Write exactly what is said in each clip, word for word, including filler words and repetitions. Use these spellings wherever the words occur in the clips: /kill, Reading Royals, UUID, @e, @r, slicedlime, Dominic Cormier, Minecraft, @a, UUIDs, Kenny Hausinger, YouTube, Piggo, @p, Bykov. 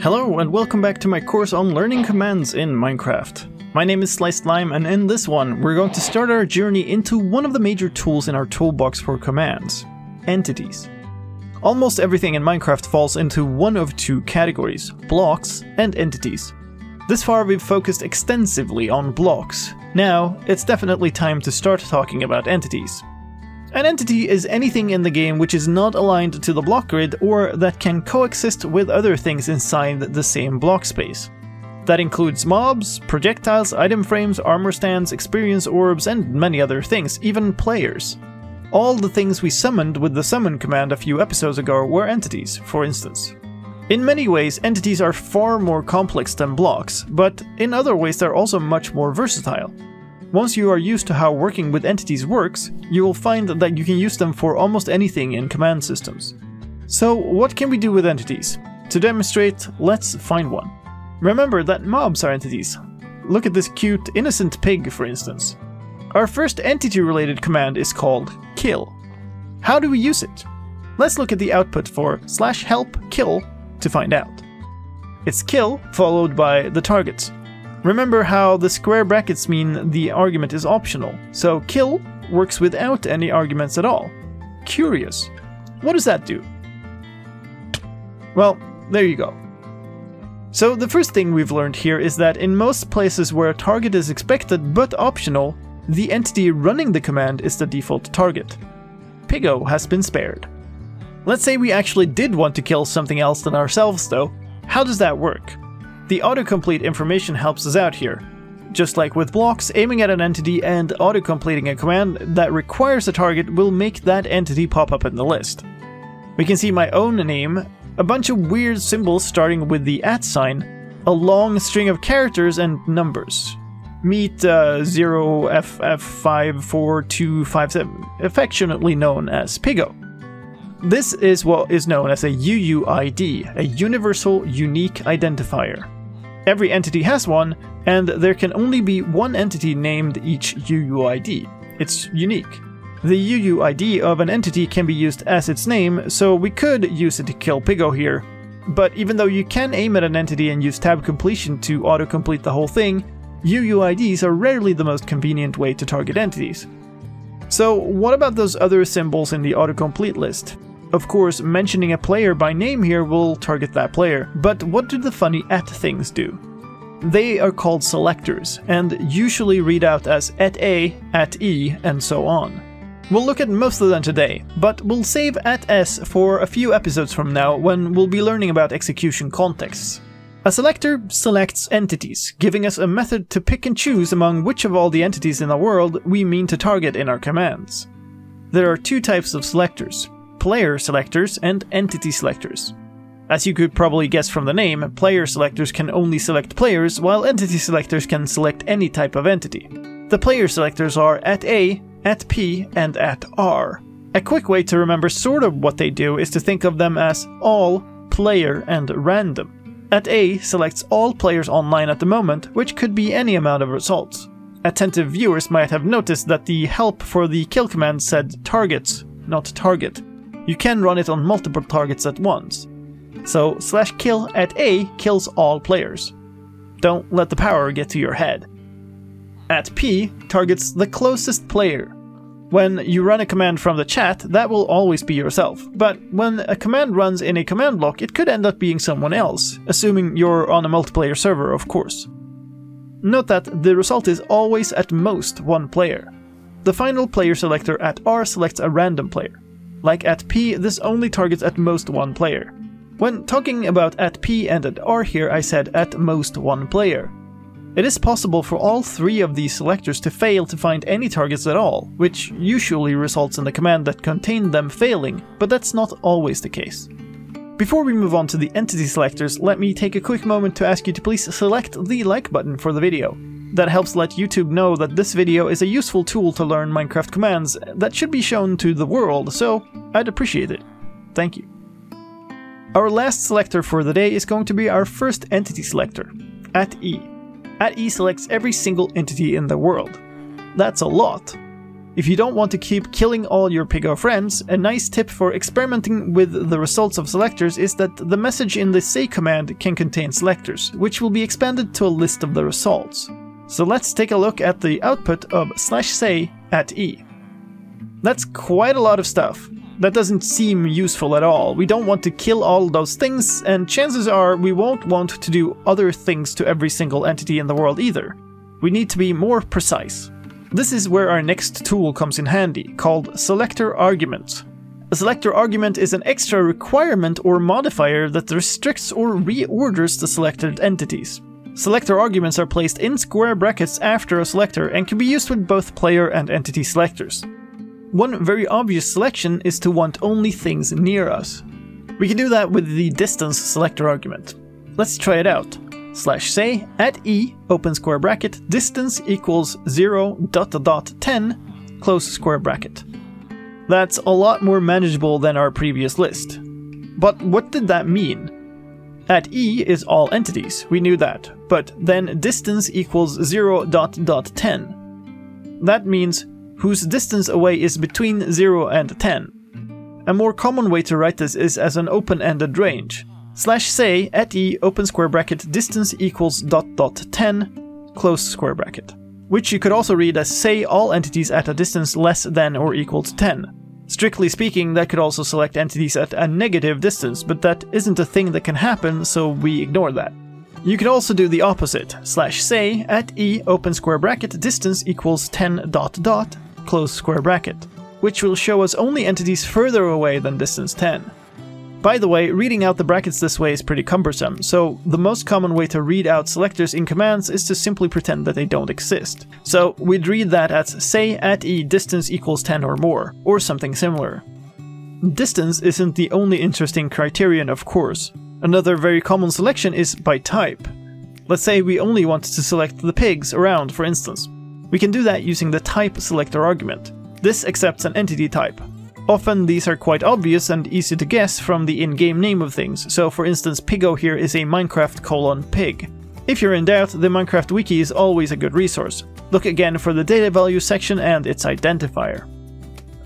Hello and welcome back to my course on learning commands in Minecraft. My name is slicedlime, and in this one we're going to start our journey into one of the major tools in our toolbox for commands: entities. Almost everything in Minecraft falls into one of two categories: blocks and entities. This far we've focused extensively on blocks. Now it's definitely time to start talking about entities. An entity is anything in the game which is not aligned to the block grid or that can coexist with other things inside the same block space. That includes mobs, projectiles, item frames, armor stands, experience orbs, and many other things, even players. All the things we summoned with the summon command a few episodes ago were entities, for instance. In many ways, entities are far more complex than blocks, but in other ways they're also much more versatile. Once you are used to how working with entities works, you will find that you can use them for almost anything in command systems. So what can we do with entities? To demonstrate, let's find one. Remember that mobs are entities. Look at this cute, innocent pig, for instance. Our first entity-related command is called kill. How do we use it? Let's look at the output for slash help kill to find out. It's kill followed by the targets. Remember how the square brackets mean the argument is optional, so kill works without any arguments at all. Curious. What does that do? Well, there you go. So the first thing we've learned here is that in most places where a target is expected but optional, the entity running the command is the default target. Piggo has been spared. Let's say we actually did want to kill something else than ourselves though. How does that work? The autocomplete information helps us out here. Just like with blocks, aiming at an entity and autocompleting a command that requires a target will make that entity pop up in the list. We can see my own name, a bunch of weird symbols starting with the at sign, a long string of characters and numbers. Meet uh, zero F F five four two five seven, affectionately known as Piggo. This is what is known as a U U I D, a Universal Unique Identifier. Every entity has one, and there can only be one entity named each U U I D. It's unique. The U U I D of an entity can be used as its name, so we could use it to kill Piggo here. But even though you can aim at an entity and use tab completion to autocomplete the whole thing, U U I Ds are rarely the most convenient way to target entities. So what about those other symbols in the autocomplete list? Of course, mentioning a player by name here will target that player, but what do the funny at things do? They are called selectors, and usually read out as at A, at E, and so on. We'll look at most of them today, but we'll save at S for a few episodes from now when we'll be learning about execution contexts. A selector selects entities, giving us a method to pick and choose among which of all the entities in the world we mean to target in our commands. There are two types of selectors: player selectors and entity selectors. As you could probably guess from the name, player selectors can only select players, while entity selectors can select any type of entity. The player selectors are at A, at P, and at R. A quick way to remember sort of what they do is to think of them as all, player, and random. At A selects all players online at the moment, which could be any amount of results. Attentive viewers might have noticed that the help for the kill command said targets, not target. You can run it on multiple targets at once. So slash kill at A kills all players. Don't let the power get to your head. At P targets the closest player. When you run a command from the chat, that will always be yourself, but when a command runs in a command block, it could end up being someone else, assuming you're on a multiplayer server, of course. Note that the result is always at most one player. The final player selector at R selects a random player. Like at P, this only targets at most one player. When talking about at P and at R here, I said at most one player. It is possible for all three of these selectors to fail to find any targets at all, which usually results in the command that contained them failing, but that's not always the case. Before we move on to the entity selectors, let me take a quick moment to ask you to please select the like button for the video. That helps let YouTube know that this video is a useful tool to learn Minecraft commands that should be shown to the world, so I'd appreciate it. Thank you. Our last selector for the day is going to be our first entity selector, at E. At E selects every single entity in the world. That's a lot. If you don't want to keep killing all your Piggo friends, a nice tip for experimenting with the results of selectors is that the message in the say command can contain selectors, which will be expanded to a list of the results. So let's take a look at the output of slash say at E. That's quite a lot of stuff. That doesn't seem useful at all. We don't want to kill all those things, and chances are we won't want to do other things to every single entity in the world either. We need to be more precise. This is where our next tool comes in handy, called selector argument. A selector argument is an extra requirement or modifier that restricts or reorders the selected entities. Selector arguments are placed in square brackets after a selector and can be used with both player and entity selectors. One very obvious selection is to want only things near us. We can do that with the distance selector argument. Let's try it out. Slash say at E, open square bracket, distance equals zero dot dot ten, close square bracket. That's a lot more manageable than our previous list. But what did that mean? At E is all entities, we knew that, but then distance equals zero dot dot ten. That means whose distance away is between zero and ten. A more common way to write this is as an open-ended range. Slash say at E open square bracket distance equals dot dot ten close square bracket. Which you could also read as say all entities at a distance less than or equal to ten. Strictly speaking, that could also select entities at a negative distance, but that isn't a thing that can happen, so we ignore that. You can also do the opposite. Slash say at E open square bracket distance equals ten dot dot close square bracket, which will show us only entities further away than distance ten. By the way, reading out the brackets this way is pretty cumbersome, so the most common way to read out selectors in commands is to simply pretend that they don't exist. So we'd read that as say at E distance equals ten or more, or something similar. Distance isn't the only interesting criterion, of course. Another very common selection is by type. Let's say we only want to select the pigs around, for instance. We can do that using the type selector argument. This accepts an entity type. Often these are quite obvious and easy to guess from the in-game name of things, so for instance Piggo here is a Minecraft colon pig. If you're in doubt, the Minecraft wiki is always a good resource. Look again for the data value section and its identifier.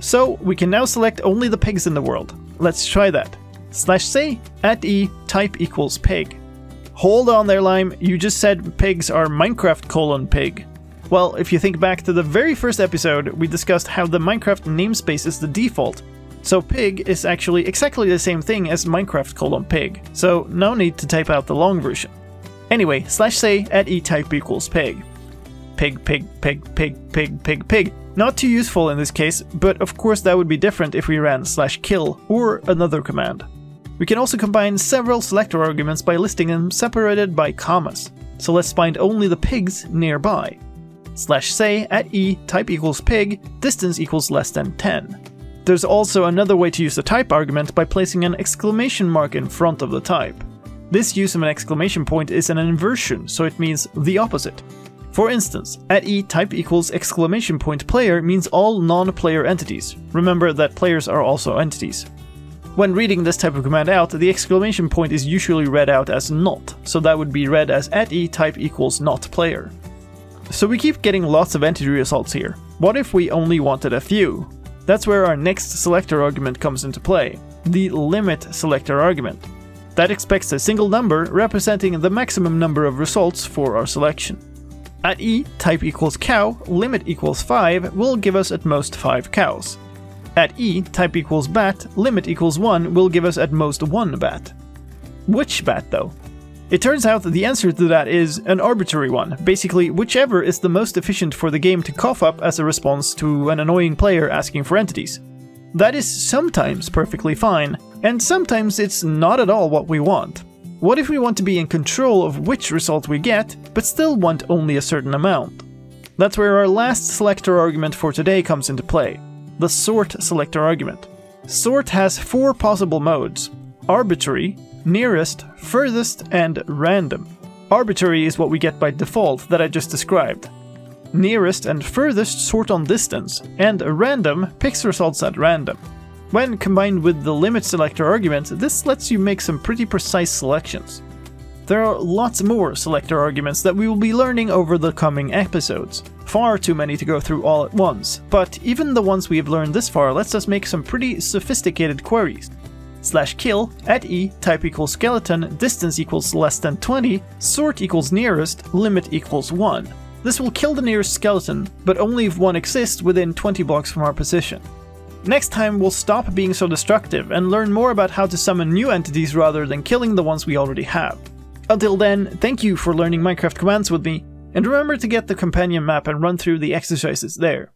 So we can now select only the pigs in the world. Let's try that. Slash say at E type equals pig. Hold on there, Lime, you just said pigs are Minecraft colon pig. Well, if you think back to the very first episode, we discussed how the Minecraft namespace is the default, so pig is actually exactly the same thing as Minecraft colon pig, so no need to type out the long version. Anyway, slash say at E type equals pig. Pig, pig, pig, pig, pig, pig, pig. Not too useful in this case, but of course that would be different if we ran slash kill or another command. We can also combine several selector arguments by listing them separated by commas, so let's find only the pigs nearby. Slash say at E type equals pig distance equals less than ten. There's also another way to use the type argument by placing an exclamation mark in front of the type. This use of an exclamation point is an inversion, so it means the opposite. For instance, at E type equals exclamation point player means all non-player entities. Remember that players are also entities. When reading this type of command out, the exclamation point is usually read out as not, so that would be read as at E type equals not player. So we keep getting lots of entity results here. What if we only wanted a few? That's where our next selector argument comes into play, the limit selector argument. That expects a single number representing the maximum number of results for our selection. At E, type equals cow, limit equals five will give us at most five cows. At E, type equals bat, limit equals one will give us at most one bat. Which bat though? It turns out that the answer to that is an arbitrary one, basically whichever is the most efficient for the game to cough up as a response to an annoying player asking for entities. That is sometimes perfectly fine, and sometimes it's not at all what we want. What if we want to be in control of which result we get, but still want only a certain amount? That's where our last selector argument for today comes into play, the sort selector argument. Sort has four possible modes: arbitrary, nearest, furthest, and random. Arbitrary is what we get by default that I just described. Nearest and furthest sort on distance, and random picks results at random. When combined with the limit selector argument, this lets you make some pretty precise selections. There are lots more selector arguments that we will be learning over the coming episodes. Far too many to go through all at once, but even the ones we have learned this far lets us make some pretty sophisticated queries. Slash kill, at E, type equals skeleton, distance equals less than twenty, sort equals nearest, limit equals one. This will kill the nearest skeleton, but only if one exists within twenty blocks from our position. Next time we'll stop being so destructive and learn more about how to summon new entities rather than killing the ones we already have. Until then, thank you for learning Minecraft commands with me, and remember to get the companion map and run through the exercises there.